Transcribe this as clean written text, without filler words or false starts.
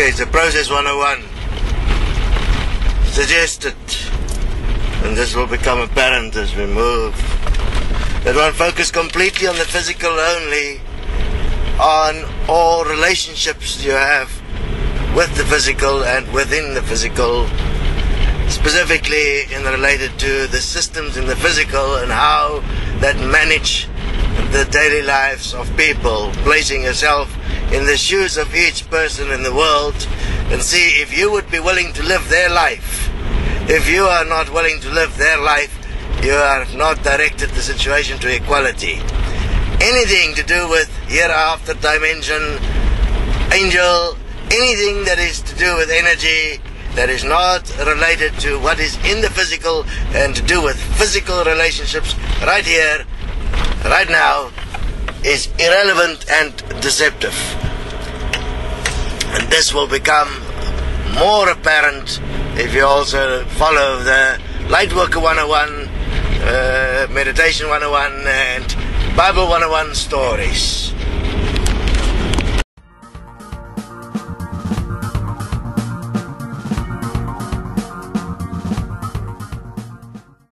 Okay, so process 101 suggested, and this will become apparent as we move, that one focus completely on the physical only, on all relationships you have with the physical and within the physical, specifically in related to the systems in the physical and how that manage the daily lives of people, placing yourself in the shoes of each person in the world and see if you would be willing to live their life. If you are not willing to live their life, you are not directed the situation to equality. Anything to do with hereafter dimension, angel, anything that is to do with energy that is not related to what is in the physical and to do with physical relationships right here, right now, is irrelevant and deceptive. And this will become more apparent if you also follow the Lightworker 101, Meditation 101 and Bible 101 stories.